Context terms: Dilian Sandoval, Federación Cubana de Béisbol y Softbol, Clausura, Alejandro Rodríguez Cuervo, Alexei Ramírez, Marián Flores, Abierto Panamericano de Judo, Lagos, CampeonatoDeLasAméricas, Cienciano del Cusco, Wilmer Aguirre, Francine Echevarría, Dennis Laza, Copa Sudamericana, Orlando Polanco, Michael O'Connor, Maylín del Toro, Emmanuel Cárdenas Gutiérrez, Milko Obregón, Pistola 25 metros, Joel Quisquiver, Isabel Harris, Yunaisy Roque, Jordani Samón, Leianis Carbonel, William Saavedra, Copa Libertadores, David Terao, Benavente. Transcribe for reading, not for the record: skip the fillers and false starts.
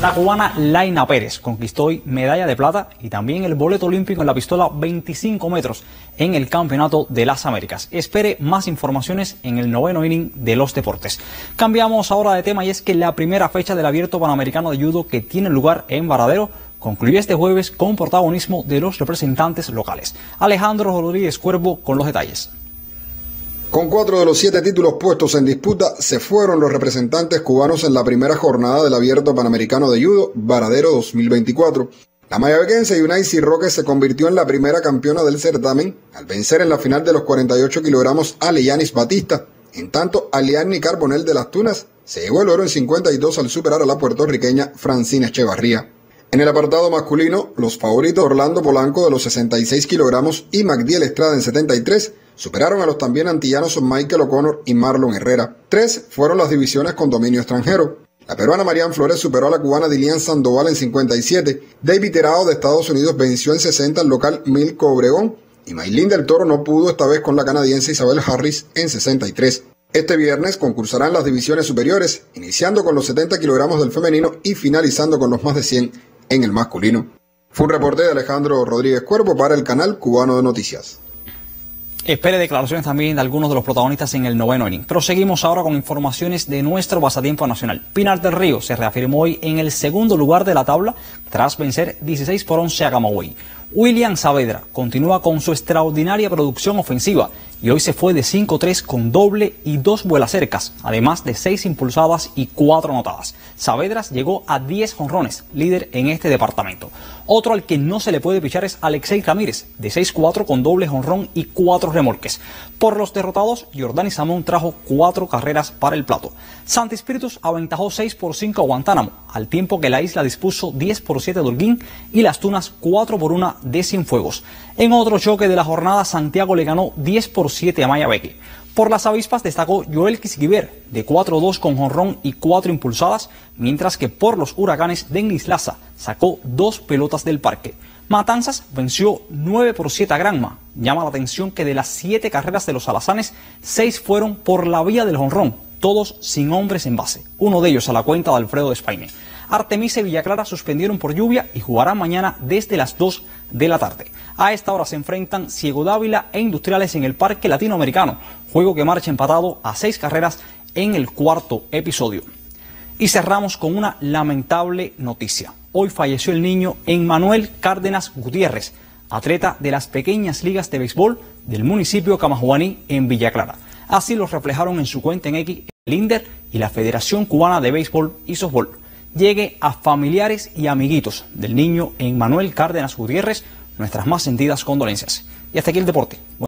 La cubana Laina Pérez conquistó hoy medalla de plata y también el boleto olímpico en la pistola 25 metros en el Campeonato de las Américas. Espere más informaciones en el noveno inning de los deportes. Cambiamos ahora de tema y es que la primera fecha del Abierto Panamericano de Judo que tiene lugar en Varadero concluyó este jueves con protagonismo de los representantes locales. Alejandro Rodríguez Cuervo con los detalles. Con 4 de los 7 títulos puestos en disputa, se fueron los representantes cubanos en la primera jornada del Abierto Panamericano de Judo, Varadero 2024. La mayabequense Yunaisy Roque se convirtió en la primera campeona del certamen al vencer en la final de los 48 kilogramos a Leianis Batista. En tanto, Leianis Carbonel de las Tunas se llevó el oro en 52 al superar a la puertorriqueña Francine Echevarría. En el apartado masculino, los favoritos Orlando Polanco de los 66 kilogramos y Magdiel Estrada en 73 superaron a los también antillanos Michael O'Connor y Marlon Herrera. 3 fueron las divisiones con dominio extranjero. La peruana Marián Flores superó a la cubana Dilian Sandoval en 57. David Terao de Estados Unidos venció en 60 al local Milko Obregón. Y Maylín del Toro no pudo esta vez con la canadiense Isabel Harris en 63. Este viernes concursarán las divisiones superiores, iniciando con los 70 kilogramos del femenino y finalizando con los más de 100 en el masculino. Fue un reporte de Alejandro Rodríguez Cuervo para el canal Cubano de Noticias. Espere declaraciones también de algunos de los protagonistas en el noveno inning. Pero seguimos ahora con informaciones de nuestro pasatiempo nacional. Pinar del Río se reafirmó hoy en el segundo lugar de la tabla tras vencer 16-11 a Camagüey. William Saavedra continúa con su extraordinaria producción ofensiva y hoy se fue de 5-3 con doble y 2 vuelas cercas, además de 6 impulsadas y 4 anotadas. Saavedra llegó a 10 jonrones, líder en este departamento. Otro al que no se le puede pichar es Alexei Ramírez, de 6-4 con doble jonrón y 4 remolques. Por los derrotados, Jordani Samón trajo 4 carreras para el plato. Santi Spíritus aventajó 6-5 a Guantánamo, al tiempo que la isla dispuso 10-7 de Holguín y las Tunas 4-1 de Cienfuegos. En otro choque de la jornada, Santiago le ganó 10-7 a Mayabeque. Por las avispas destacó Joel Quisquiver, de 4-2 con jonrón y 4 impulsadas, mientras que por los huracanes Dennis Laza sacó 2 pelotas del parque. Matanzas venció 9-7 a Granma. Llama la atención que de las 7 carreras de los alazanes, 6 fueron por la vía del jonrón, todos sin hombres en base, uno de ellos a la cuenta de Alfredo Despaigne. Artemisa y Villaclara suspendieron por lluvia y jugarán mañana desde las 2 de la tarde. A esta hora se enfrentan Ciego Dávila e Industriales en el Parque Latinoamericano, juego que marcha empatado a 6 carreras en el cuarto episodio. Y cerramos con una lamentable noticia. Hoy falleció el niño Emmanuel Cárdenas Gutiérrez, atleta de las pequeñas ligas de béisbol del municipio Camajuaní en Villaclara. Así lo reflejaron en su cuenta en X el Inder y la Federación Cubana de Béisbol y Softbol. Llegue a familiares y amiguitos del niño Emmanuel Cárdenas Gutiérrez nuestras más sentidas condolencias. Y hasta aquí el deporte.